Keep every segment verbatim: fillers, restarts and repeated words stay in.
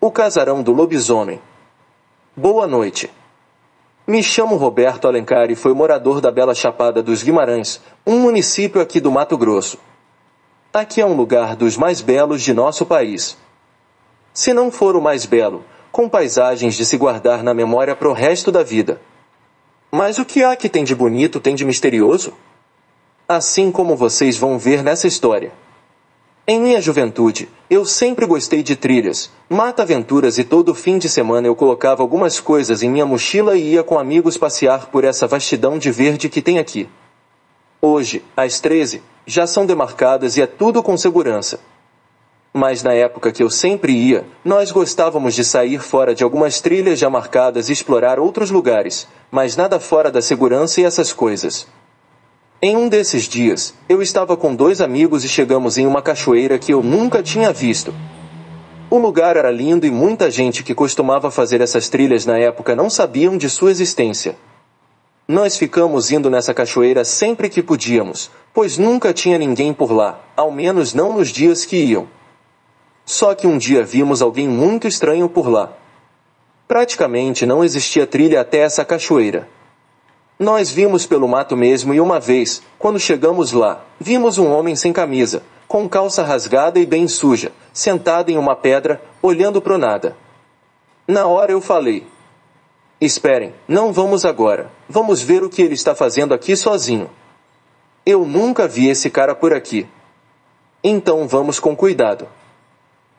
O Casarão do Lobisomem. Boa noite. Me chamo Roberto Alencar e fui morador da Bela Chapada dos Guimarães, um município aqui do Mato Grosso. Aqui é um lugar dos mais belos de nosso país. Se não for o mais belo, com paisagens de se guardar na memória pro resto da vida. Mas o que há que tem de bonito tem de misterioso? Assim como vocês vão ver nessa história. Em minha juventude, eu sempre gostei de trilhas, mata-aventuras e todo fim de semana eu colocava algumas coisas em minha mochila e ia com amigos passear por essa vastidão de verde que tem aqui. Hoje, as treze, já são demarcadas e é tudo com segurança. Mas na época que eu sempre ia, nós gostávamos de sair fora de algumas trilhas já marcadas e explorar outros lugares, mas nada fora da segurança e essas coisas. Em um desses dias, eu estava com dois amigos e chegamos em uma cachoeira que eu nunca tinha visto. O lugar era lindo e muita gente que costumava fazer essas trilhas na época não sabiam de sua existência. Nós ficamos indo nessa cachoeira sempre que podíamos, pois nunca tinha ninguém por lá, ao menos não nos dias que iam. Só que um dia vimos alguém muito estranho por lá. Praticamente não existia trilha até essa cachoeira. Nós vimos pelo mato mesmo e uma vez, quando chegamos lá, vimos um homem sem camisa, com calça rasgada e bem suja, sentado em uma pedra, olhando pro nada. Na hora eu falei: esperem, não vamos agora, vamos ver o que ele está fazendo aqui sozinho. Eu nunca vi esse cara por aqui. Então vamos com cuidado.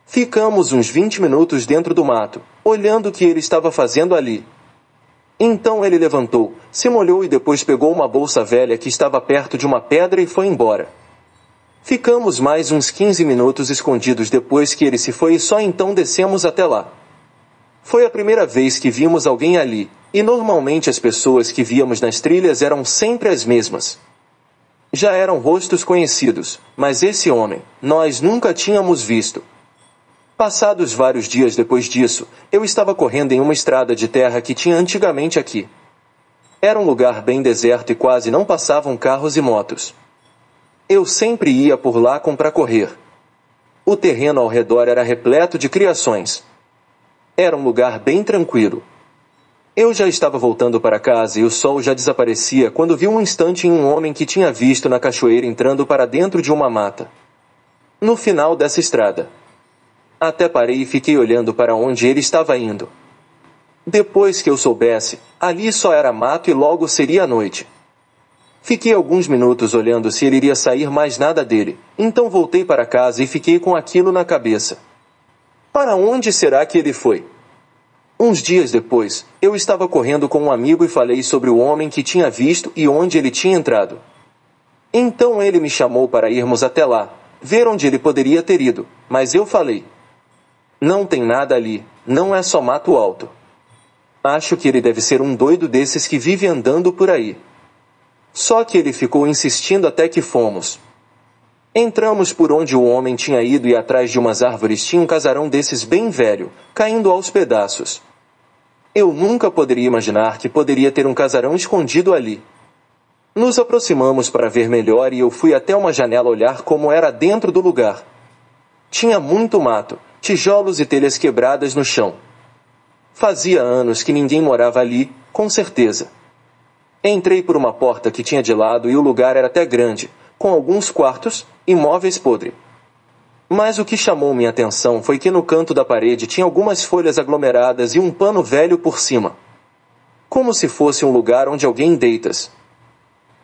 Ficamos uns vinte minutos dentro do mato, olhando o que ele estava fazendo ali. Então ele levantou, se molhou e depois pegou uma bolsa velha que estava perto de uma pedra e foi embora. Ficamos mais uns quinze minutos escondidos depois que ele se foi e só então descemos até lá. Foi a primeira vez que vimos alguém ali, e normalmente as pessoas que víamos nas trilhas eram sempre as mesmas. Já eram rostos conhecidos, mas esse homem, nós nunca tínhamos visto. Passados vários dias depois disso, eu estava correndo em uma estrada de terra que tinha antigamente aqui. Era um lugar bem deserto e quase não passavam carros e motos. Eu sempre ia por lá comprar correr. O terreno ao redor era repleto de criações. Era um lugar bem tranquilo. Eu já estava voltando para casa e o sol já desaparecia quando vi um instante em um homem que tinha visto na cachoeira entrando para dentro de uma mata. No final dessa estrada. Até parei e fiquei olhando para onde ele estava indo. Depois que eu soubesse, ali só era mato e logo seria a noite. Fiquei alguns minutos olhando se ele iria sair, mais nada dele, então voltei para casa e fiquei com aquilo na cabeça. Para onde será que ele foi? Uns dias depois, eu estava correndo com um amigo e falei sobre o homem que tinha visto e onde ele tinha entrado. Então ele me chamou para irmos até lá, ver onde ele poderia ter ido, mas eu falei: não tem nada ali, não é só mato alto. Acho que ele deve ser um doido desses que vive andando por aí. Só que ele ficou insistindo até que fomos. Entramos por onde o homem tinha ido e atrás de umas árvores tinha um casarão desses bem velho, caindo aos pedaços. Eu nunca poderia imaginar que poderia ter um casarão escondido ali. Nos aproximamos para ver melhor e eu fui até uma janela olhar como era dentro do lugar. Tinha muito mato, tijolos e telhas quebradas no chão. Fazia anos que ninguém morava ali, com certeza. Entrei por uma porta que tinha de lado e o lugar era até grande, com alguns quartos e móveis podres. Mas o que chamou minha atenção foi que no canto da parede tinha algumas folhas aglomeradas e um pano velho por cima. Como se fosse um lugar onde alguém deitas.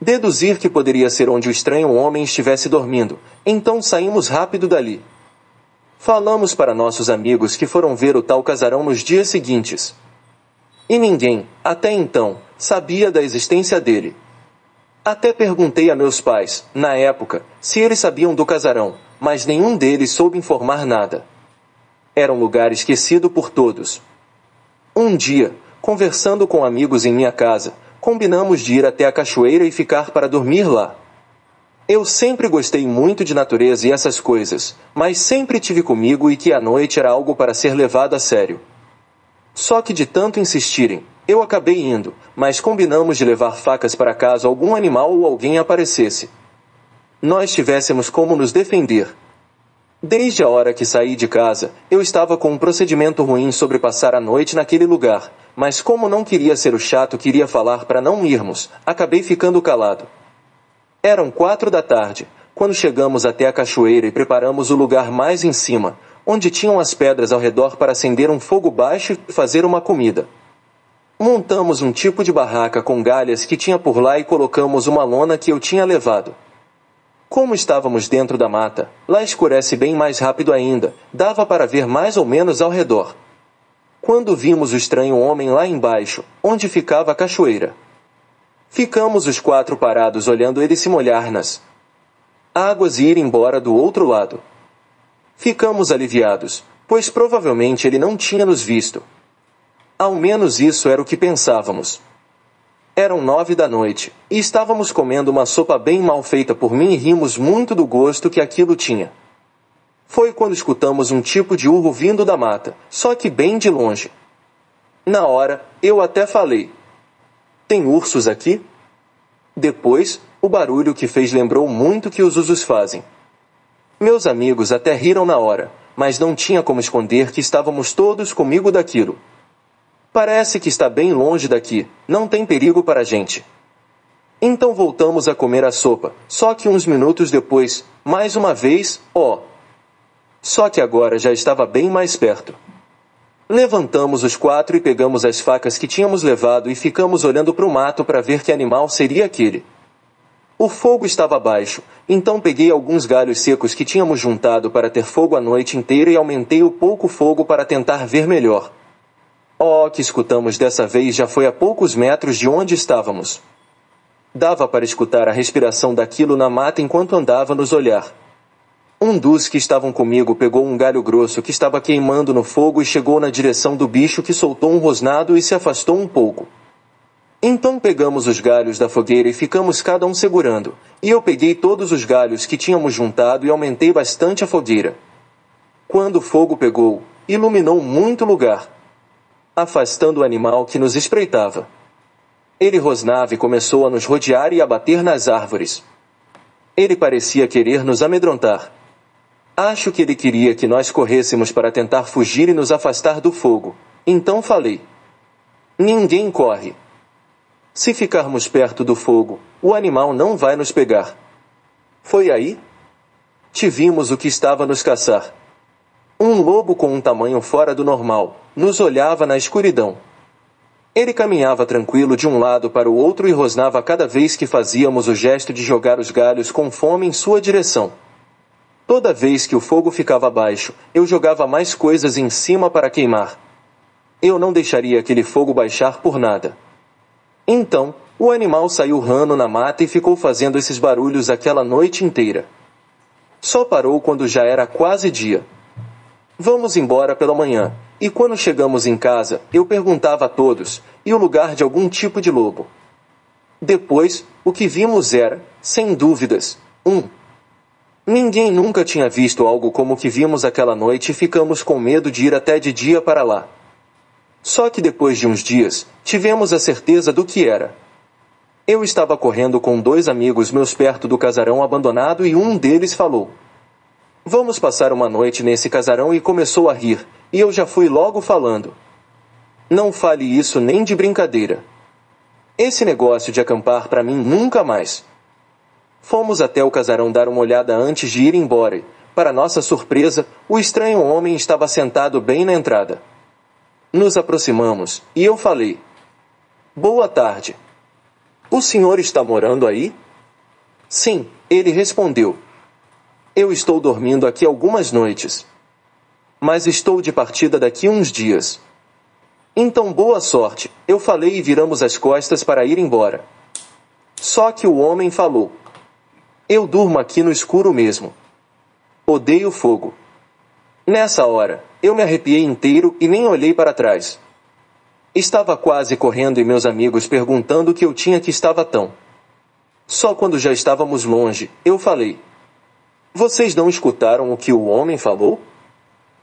Deduzir que poderia ser onde o estranho homem estivesse dormindo, então saímos rápido dali. Falamos para nossos amigos que foram ver o tal casarão nos dias seguintes. E ninguém, até então, sabia da existência dele. Até perguntei a meus pais, na época, se eles sabiam do casarão, mas nenhum deles soube informar nada. Era um lugar esquecido por todos. Um dia, conversando com amigos em minha casa, combinamos de ir até a cachoeira e ficar para dormir lá. Eu sempre gostei muito de natureza e essas coisas, mas sempre tive comigo e que a noite era algo para ser levado a sério. Só que de tanto insistirem, eu acabei indo, mas combinamos de levar facas para caso algum animal ou alguém aparecesse. Nós tivéssemos como nos defender. Desde a hora que saí de casa, eu estava com um procedimento ruim sobre passar a noite naquele lugar, mas como não queria ser o chato que iria falar para não irmos, acabei ficando calado. Eram quatro da tarde, quando chegamos até a cachoeira e preparamos o lugar mais em cima, onde tinham as pedras ao redor para acender um fogo baixo e fazer uma comida. Montamos um tipo de barraca com galhas que tinha por lá e colocamos uma lona que eu tinha levado. Como estávamos dentro da mata, lá escurece bem mais rápido ainda, dava para ver mais ou menos ao redor. Quando vimos o estranho homem lá embaixo, onde ficava a cachoeira. Ficamos os quatro parados olhando ele se molhar nas águas e ir embora do outro lado. Ficamos aliviados, pois provavelmente ele não tinha nos visto. Ao menos isso era o que pensávamos. Eram nove da noite, e estávamos comendo uma sopa bem mal feita por mim e rimos muito do gosto que aquilo tinha. Foi quando escutamos um tipo de urro vindo da mata, só que bem de longe. Na hora, eu até falei, "Tem ursos aqui?" Depois, o barulho que fez lembrou muito que os ursos fazem. Meus amigos até riram na hora, mas não tinha como esconder que estávamos todos comigo daquilo. Parece que está bem longe daqui, não tem perigo para a gente. Então voltamos a comer a sopa, só que uns minutos depois, mais uma vez, ó. Só que agora já estava bem mais perto. Levantamos os quatro e pegamos as facas que tínhamos levado e ficamos olhando para o mato para ver que animal seria aquele. O fogo estava baixo, então peguei alguns galhos secos que tínhamos juntado para ter fogo a noite inteira e aumentei o pouco fogo para tentar ver melhor. Oh, que escutamos dessa vez já foi a poucos metros de onde estávamos. Dava para escutar a respiração daquilo na mata enquanto andava a nos olhar. Um dos que estavam comigo pegou um galho grosso que estava queimando no fogo e chegou na direção do bicho que soltou um rosnado e se afastou um pouco. Então pegamos os galhos da fogueira e ficamos cada um segurando, e eu peguei todos os galhos que tínhamos juntado e aumentei bastante a fogueira. Quando o fogo pegou, iluminou muito o lugar, afastando o animal que nos espreitava. Ele rosnava e começou a nos rodear e a bater nas árvores. Ele parecia querer nos amedrontar. Acho que ele queria que nós corrêssemos para tentar fugir e nos afastar do fogo. Então falei, "Ninguém corre. Se ficarmos perto do fogo, o animal não vai nos pegar." Foi aí? Tivemos o que estava nos caçar. Um lobo com um tamanho fora do normal, nos olhava na escuridão. Ele caminhava tranquilo de um lado para o outro e rosnava cada vez que fazíamos o gesto de jogar os galhos com fome em sua direção. Toda vez que o fogo ficava baixo, eu jogava mais coisas em cima para queimar. Eu não deixaria aquele fogo baixar por nada. Então, o animal saiu rando na mata e ficou fazendo esses barulhos aquela noite inteira. Só parou quando já era quase dia. Vamos embora pela manhã, e quando chegamos em casa, eu perguntava a todos, e o lugar de algum tipo de lobo. Depois, o que vimos era, sem dúvidas, um. Ninguém nunca tinha visto algo como o que vimos aquela noite e ficamos com medo de ir até de dia para lá. Só que depois de uns dias, tivemos a certeza do que era. Eu estava correndo com dois amigos meus perto do casarão abandonado e um deles falou, "Vamos passar uma noite nesse casarão", e começou a rir, e eu já fui logo falando, "Não fale isso nem de brincadeira. Esse negócio de acampar para mim nunca mais." Fomos até o casarão dar uma olhada antes de ir embora e, para nossa surpresa, o estranho homem estava sentado bem na entrada. Nos aproximamos, e eu falei, "Boa tarde. O senhor está morando aí?" "Sim", ele respondeu. "Eu estou dormindo aqui algumas noites, mas estou de partida daqui uns dias. Então boa sorte", eu falei, e viramos as costas para ir embora. Só que o homem falou, "Eu durmo aqui no escuro mesmo. Odeio fogo." Nessa hora, eu me arrepiei inteiro e nem olhei para trás. Estava quase correndo e meus amigos perguntando o que eu tinha que estava tão. Só quando já estávamos longe, eu falei, "Vocês não escutaram o que o homem falou?"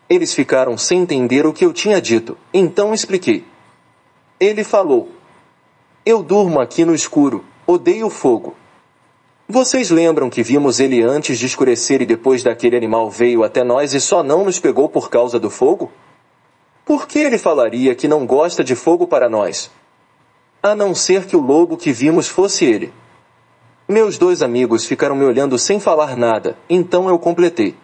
Eles ficaram sem entender o que eu tinha dito, então expliquei. Ele falou, "Eu durmo aqui no escuro, odeio fogo." Vocês lembram que vimos ele antes de escurecer e depois daquele animal veio até nós e só não nos pegou por causa do fogo? Por que ele falaria que não gosta de fogo para nós? A não ser que o lobo que vimos fosse ele. Meus dois amigos ficaram me olhando sem falar nada, então eu completei.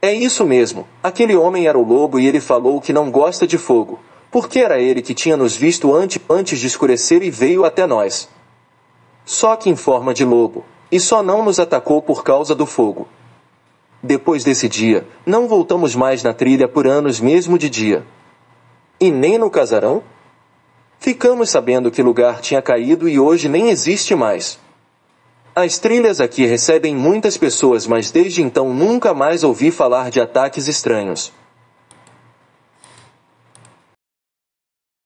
É isso mesmo, aquele homem era o lobo e ele falou que não gosta de fogo, porque era ele que tinha nos visto antes, antes de escurecer e veio até nós. Só que em forma de lobo, e só não nos atacou por causa do fogo. Depois desse dia, não voltamos mais na trilha por anos mesmo de dia. E nem no casarão? Ficamos sabendo que lugar tinha caído e hoje nem existe mais. As trilhas aqui recebem muitas pessoas, mas desde então nunca mais ouvi falar de ataques estranhos.